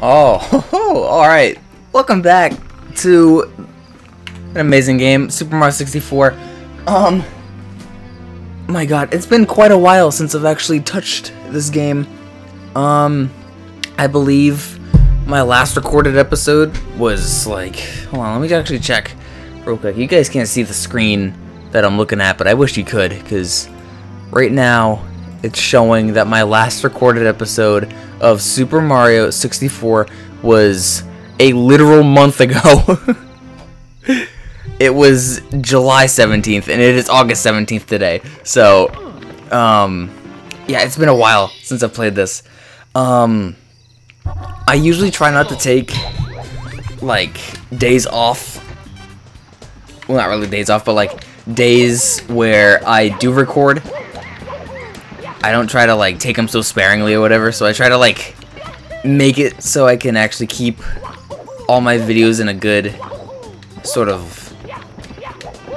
Oh, alright. Welcome back to an amazing game, Super Mario 64. My god, it's been quite a while since I've actually touched this game. I believe my last recorded episode was like... Hold on, let me actually check real quick. You guys can't see the screen that I'm looking at, but I wish you could, because right now it's showing that my last recorded episode of Super Mario 64 was a literal month ago. It was July 17th, and it is August 17th today. So, yeah, it's been a while since I've played this. I usually try not to take, like, days off. Well, not really days off, but, like, days where I do record. I don't try to, like, take them so sparingly or whatever, so I try to, like, make it so I can actually keep all my videos in a good sort of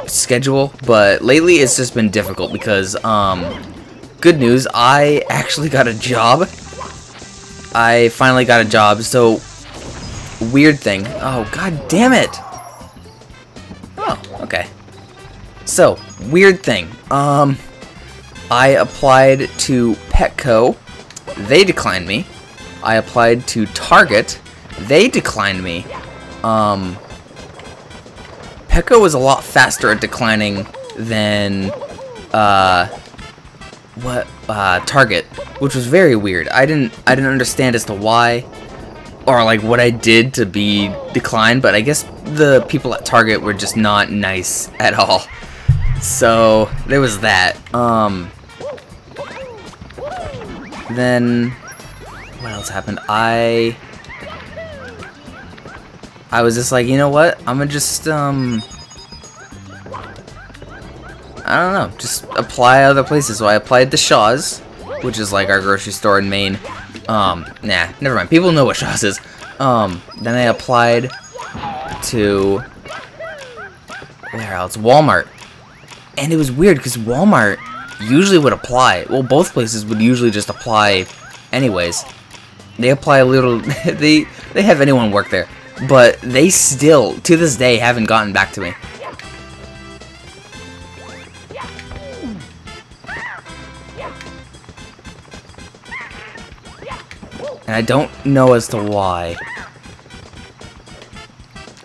schedule, but lately it's just been difficult because, good news, I actually got a job. I finally got a job, so, weird thing. Oh, god damn it! Oh, okay. So, weird thing. I applied to Petco. They declined me. I applied to Target. They declined me. Petco was a lot faster at declining than Target, which was very weird. I didn't understand as to why or like what I did to be declined, but I guess the people at Target were just not nice at all. So, there was that. Then what else happened? I was just like, you know what? I'm gonna just I don't know, just apply other places. So I applied to Shaw's, which is like our grocery store in Maine. Nah, never mind. People know what Shaw's is. Then I applied to where else? Walmart. And it was weird because Walmart usually would apply. Well, both places would usually just apply anyways. They apply a little... they have anyone work there. But they still, to this day, haven't gotten back to me. And I don't know as to why.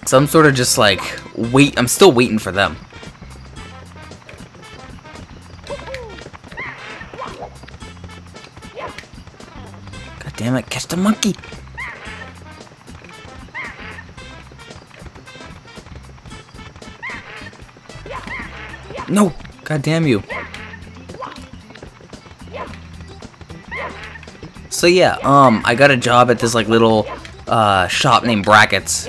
So I'm sort of just like, wait, I'm still waiting for them. Damn it, catch the monkey! No! God damn you. So yeah, I got a job at this like little shop named Brackets.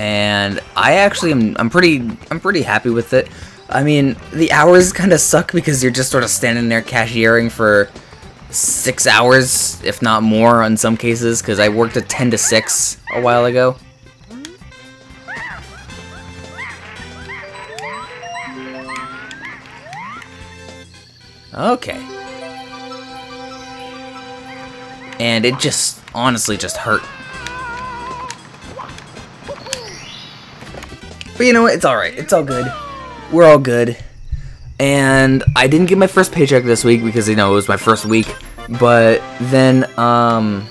And I actually am I'm pretty happy with it. I mean, the hours kind of suck because you're just sort of standing there cashiering for 6 hours, if not more, in some cases, because I worked a 10 to 6 a while ago. Okay. And it just, honestly, just hurt. But you know what? It's alright. It's all good. We're all good, and I didn't get my first paycheck this week because, you know, it was my first week, but then, I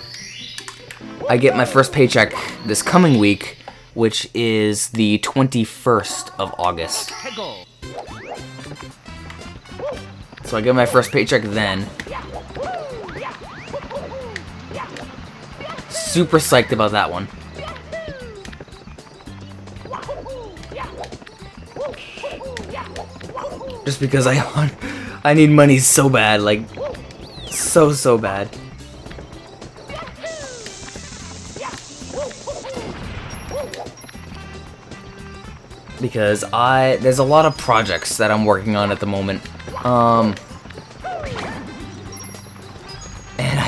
get my first paycheck this coming week, which is the 21st of August. So I get my first paycheck then. Super psyched about that one. Just because I need money so bad, like, so bad. Because there's a lot of projects that I'm working on at the moment. And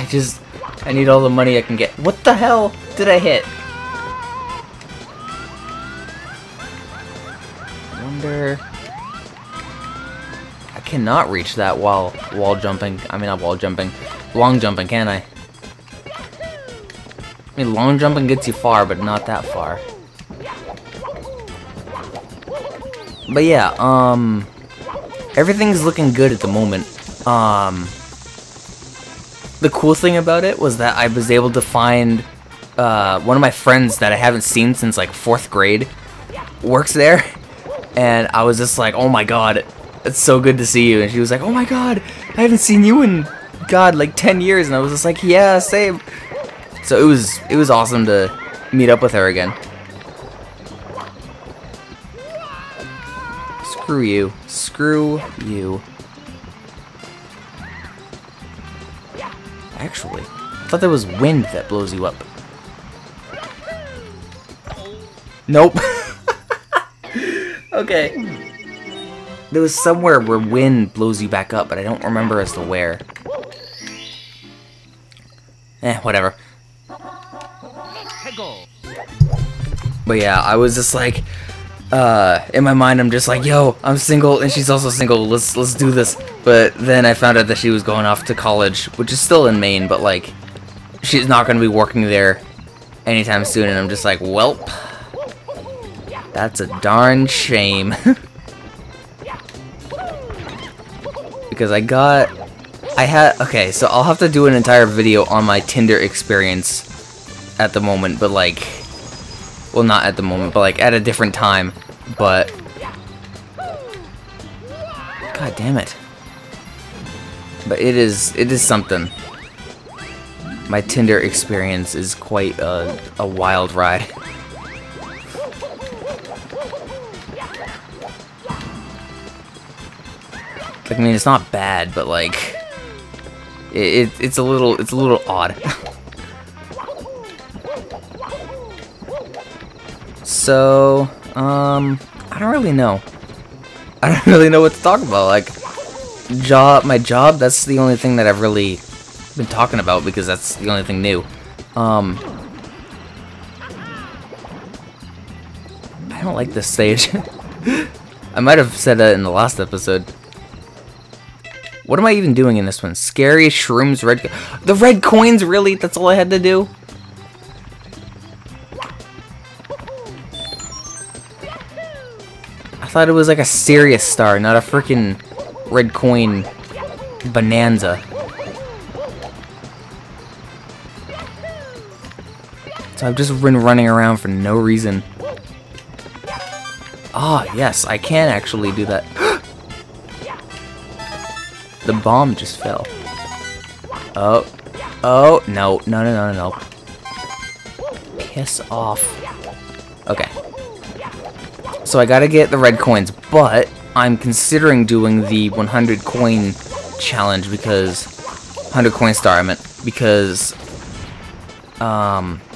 I need all the money I can get. What the hell did I hit? I cannot reach that while wall jumping. I mean, not wall jumping. Long jumping, can I? I mean, long jumping gets you far, but not that far. But yeah, everything's looking good at the moment. The cool thing about it was that I was able to find one of my friends that I haven't seen since like 4th grade works there, and I was just like, oh my god, it's so good to see you. And she was like, oh my god, I haven't seen you in god like 10 years. And I was just like, yeah, same. So it was awesome to meet up with her again. Screw you. Screw you. Actually, I thought there was wind that blows you up. Nope. Okay. There was somewhere where wind blows you back up, but I don't remember as to where. Whatever. But yeah, I was just like, in my mind I'm just like, yo, I'm single and she's also single, let's do this. But then I found out that she was going off to college, which is still in Maine, but like, she's not gonna be working there anytime soon, and I'm just like, welp. That's a darn shame. Because okay, so I'll have to do an entire video on my Tinder experience at the moment, but like, well, not at the moment, but like at a different time. But god damn it. But it is something. My Tinder experience is quite a wild ride. I mean, it's not bad, but like it's a little odd. So, I don't really know. I don't really know what to talk about. Like, my job, that's the only thing that I've really been talking about, because that's the only thing new. I don't like this stage. I might have said that in the last episode. What am I even doing in this one? Scary shrooms, the red coins, really? That's all I had to do? I thought it was like a serious star, not a freaking red coin bonanza. So I've just been running around for no reason. Ah, yes, I can actually do that. The bomb just fell. Oh. Oh, no. No, no, no, no. Piss off. Okay. So I gotta get the red coins, but I'm considering doing the 100 coin challenge, because 100 coin star, I meant, because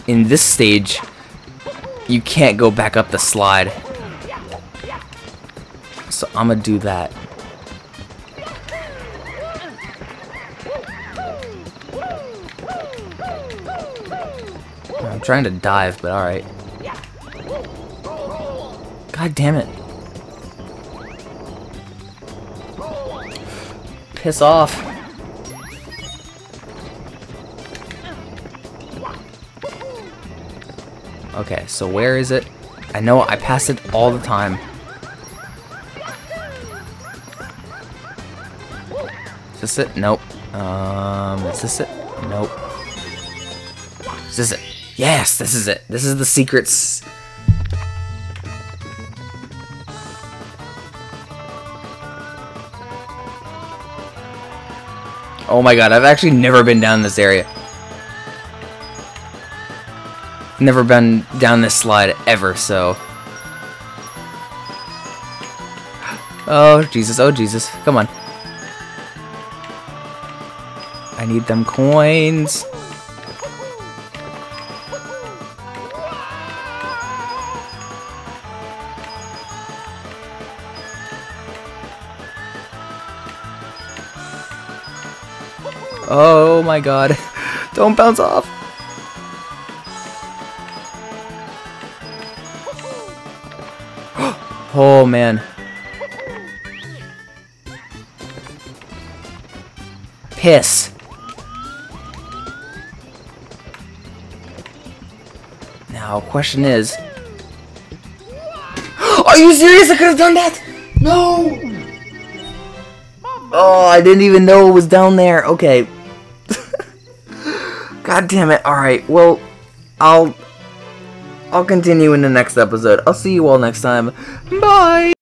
in this stage you can't go back up the slide. So I'm gonna do that. I'm trying to dive, but alright. God damn it. Piss off. Okay, so where is it? I know I pass it all the time. Is this it? Nope. Is this it? Nope. Is this it? Yes, this is it. This is the secrets. Oh my god, I've actually never been down this area. Never been down this slide ever, so... oh Jesus, come on. I need them coins. Oh my god. Don't bounce off. Oh man. piss. Now, question is... Are you serious? I could have done that? No! Oh, I didn't even know it was down there. Okay. God damn it. Alright, well, I'll continue in the next episode. I'll see you all next time. Bye!